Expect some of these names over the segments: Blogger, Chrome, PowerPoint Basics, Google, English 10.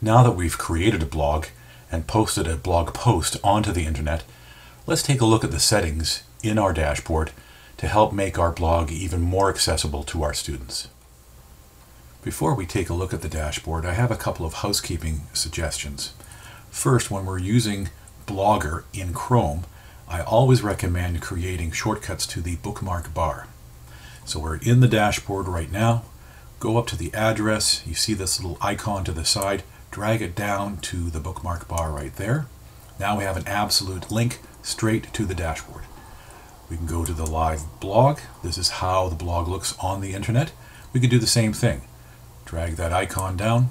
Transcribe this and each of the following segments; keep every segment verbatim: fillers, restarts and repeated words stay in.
Now that we've created a blog and posted a blog post onto the internet, let's take a look at the settings in our dashboard to help make our blog even more accessible to our students. Before we take a look at the dashboard, I have a couple of housekeeping suggestions. First, when we're using Blogger in Chrome, I always recommend creating shortcuts to the bookmark bar. So we're in the dashboard right now. Go up to the address. You see this little icon to the side. Drag it down to the bookmark bar right there. Now we have an absolute link straight to the dashboard. We can go to the live blog. This is how the blog looks on the internet. We could do the same thing. Drag that icon down,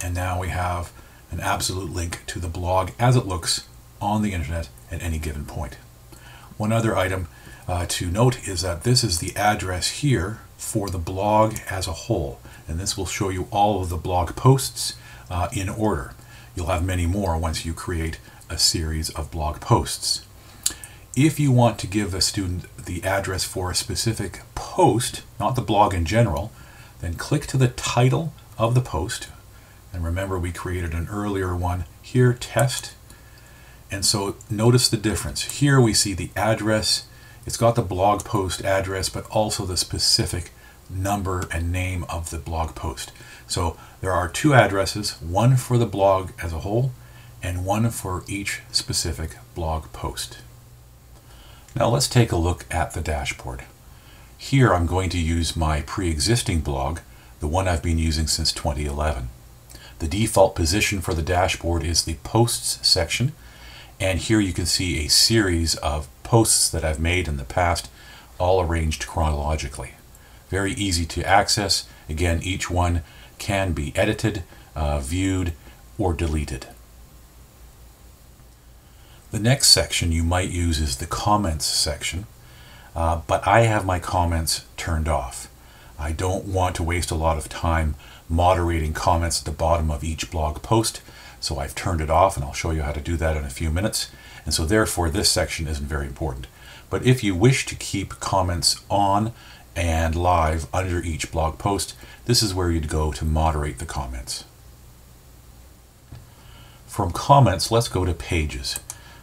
and now we have an absolute link to the blog as it looks on the internet at any given point. One other item uh, to note is that this is the address here for the blog as a whole, and this will show you all of the blog posts uh, in order. You'll have many more once you create a series of blog posts. If you want to give a student the address for a specific post, not the blog in general, then click to the title of the post. And remember, we created an earlier one here, test. And so notice the difference. Here we see the address. It's got the blog post address, but also the specific number and name of the blog post. So there are two addresses, one for the blog as a whole and one for each specific blog post. Now let's take a look at the dashboard. Here I'm going to use my pre-existing blog, the one I've been using since twenty eleven. The default position for the dashboard is the posts section, and here you can see a series of posts that I've made in the past, all arranged chronologically. Very easy to access. Again, each one can be edited, uh, viewed, or deleted. The next section you might use is the comments section, uh, but I have my comments turned off. I don't want to waste a lot of time moderating comments at the bottom of each blog post, so I've turned it off, and I'll show you how to do that in a few minutes. And so therefore this section isn't very important. But if you wish to keep comments on and live under each blog post, this is where you'd go to moderate the comments. From comments, let's go to pages.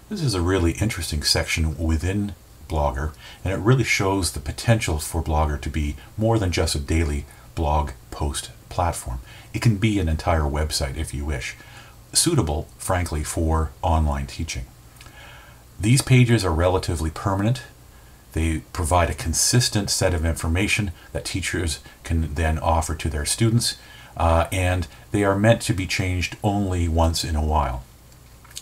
This is a really interesting section within Blogger, and it really shows the potential for Blogger to be more than just a daily blog post platform. It can be an entire website if you wish, suitable, frankly, for online teaching. These pages are relatively permanent. They provide a consistent set of information that teachers can then offer to their students, uh, and they are meant to be changed only once in a while.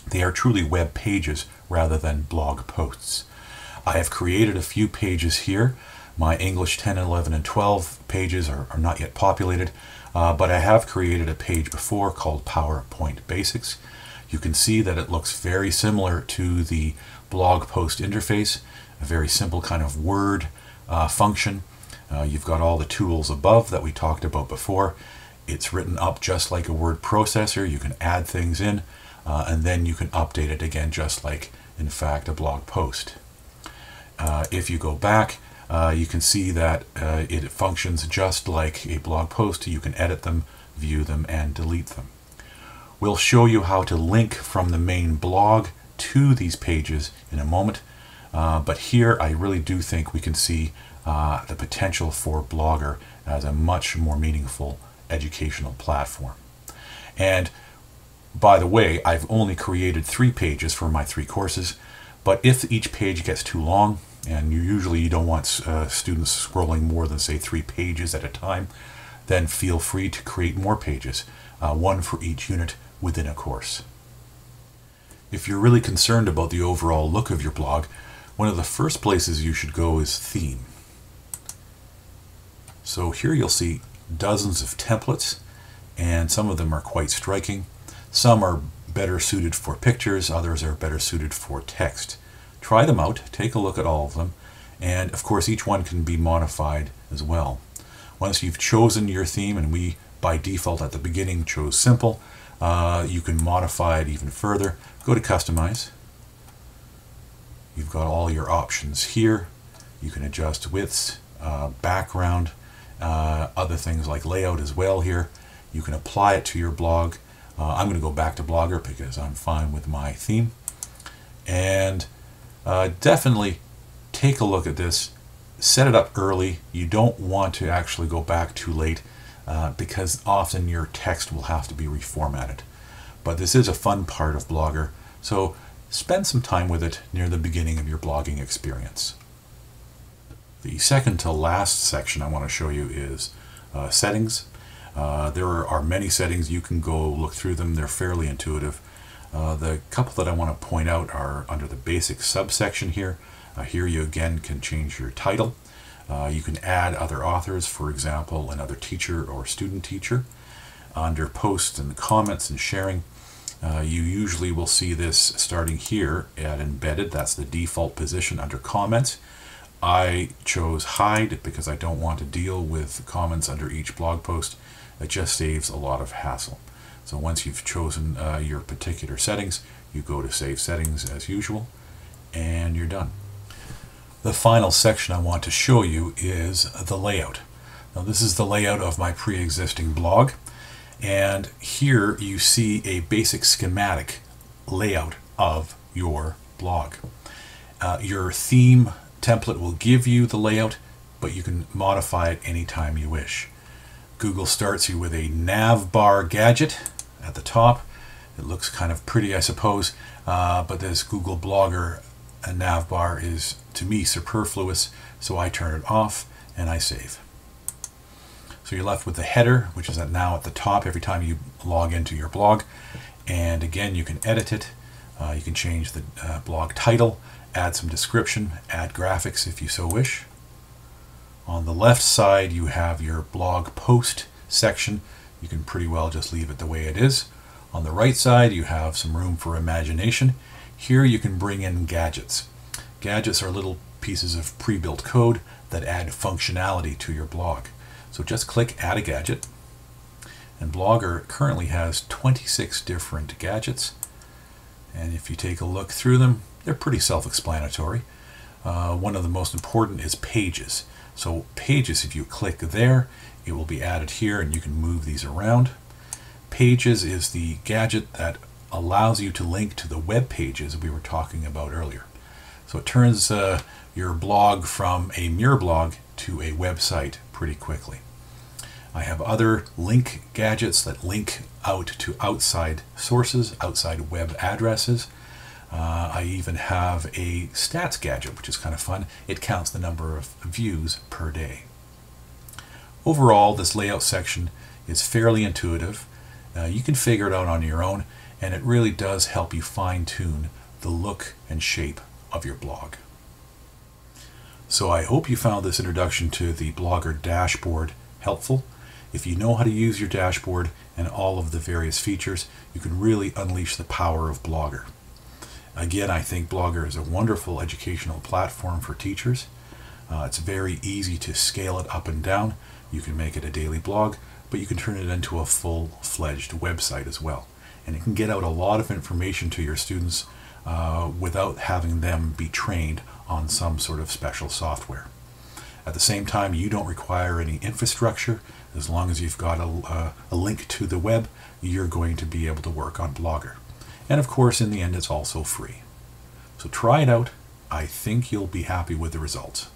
They are truly web pages rather than blog posts. I have created a few pages here. My English ten, eleven, and twelve pages are, are not yet populated, uh, but I have created a page before called PowerPoint Basics. You can see that it looks very similar to the blog post interface, a very simple kind of word uh, function. Uh, you've got all the tools above that we talked about before. It's written up just like a word processor. You can add things in, uh, and then you can update it again just like, in fact, a blog post. Uh, if you go back, Uh, you can see that uh, it functions just like a blog post. You can edit them, view them, and delete them. We'll show you how to link from the main blog to these pages in a moment, uh, but here I really do think we can see uh, the potential for Blogger as a much more meaningful educational platform. And by the way, I've only created three pages for my three courses, but if each page gets too long, and you usually you don't want uh, students scrolling more than, say, three pages at a time, then feel free to create more pages, uh, one for each unit within a course. If you're really concerned about the overall look of your blog, one of the first places you should go is theme. So here you'll see dozens of templates, and some of them are quite striking. Some are better suited for pictures, others are better suited for text. Try them out, take a look at all of them, and of course each one can be modified as well. Once you've chosen your theme, and we by default at the beginning chose simple, uh, you can modify it even further. Go to customize. You've got all your options here. You can adjust widths, uh, background, uh, other things like layout as well here. You can apply it to your blog. Uh, I'm going to go back to Blogger because I'm fine with my theme. And uh, definitely take a look at this. Set it up early. You don't want to actually go back too late uh, because often your text will have to be reformatted. But this is a fun part of Blogger, so spend some time with it near the beginning of your blogging experience. The second to last section I want to show you is uh, settings. Uh, there are many settings. You can go look through them. They're fairly intuitive. Uh, the couple that I want to point out are under the basic subsection here. Uh, here you again can change your title. Uh, you can add other authors, for example, another teacher or student teacher. Under posts and comments and sharing, uh, you usually will see this starting here at embedded. That's the default position under comments. I chose hide because I don't want to deal with comments under each blog post. It just saves a lot of hassle. So once you've chosen uh, your particular settings, you go to save settings as usual, and you're done. The final section I want to show you is the layout. Now this is the layout of my pre-existing blog, and here you see a basic schematic layout of your blog. Uh, your theme template will give you the layout, but you can modify it anytime you wish. Google starts you with a nav bar gadget at the top. It looks kind of pretty, I suppose, uh, but this Google Blogger A nav bar is, to me, superfluous, so I turn it off and I save. So you're left with the header, which is now at the top every time you log into your blog. And again, you can edit it. Uh, you can change the uh, blog title, add some description, add graphics if you so wish. On the left side, you have your blog post section. You can pretty well just leave it the way it is. On the right side, you have some room for imagination. Here you can bring in gadgets. Gadgets are little pieces of pre-built code that add functionality to your blog. So just click Add a Gadget. And Blogger currently has twenty-six different gadgets. And if you take a look through them, they're pretty self-explanatory. Uh, one of the most important is pages. So pages, if you click there, it will be added here and you can move these around. Pages is the gadget that allows you to link to the web pages we were talking about earlier. So it turns uh, your blog from a mere blog to a website pretty quickly. I have other link gadgets that link out to outside sources, outside web addresses. Uh, I even have a stats gadget, which is kind of fun. It counts the number of views per day. Overall, this layout section is fairly intuitive. Uh, you can figure it out on your own. And it really does help you fine-tune the look and shape of your blog. So I hope you found this introduction to the Blogger dashboard helpful. If you know how to use your dashboard and all of the various features, you can really unleash the power of Blogger. Again, I think Blogger is a wonderful educational platform for teachers. Uh, it's very easy to scale it up and down. You can make it a daily blog, but you can turn it into a full-fledged website as well. And it can get out a lot of information to your students uh, without having them be trained on some sort of special software. At the same time, you don't require any infrastructure. As long as you've got a, uh, a link to the web, you're going to be able to work on Blogger. And of course, in the end, it's also free. So try it out. I think you'll be happy with the results.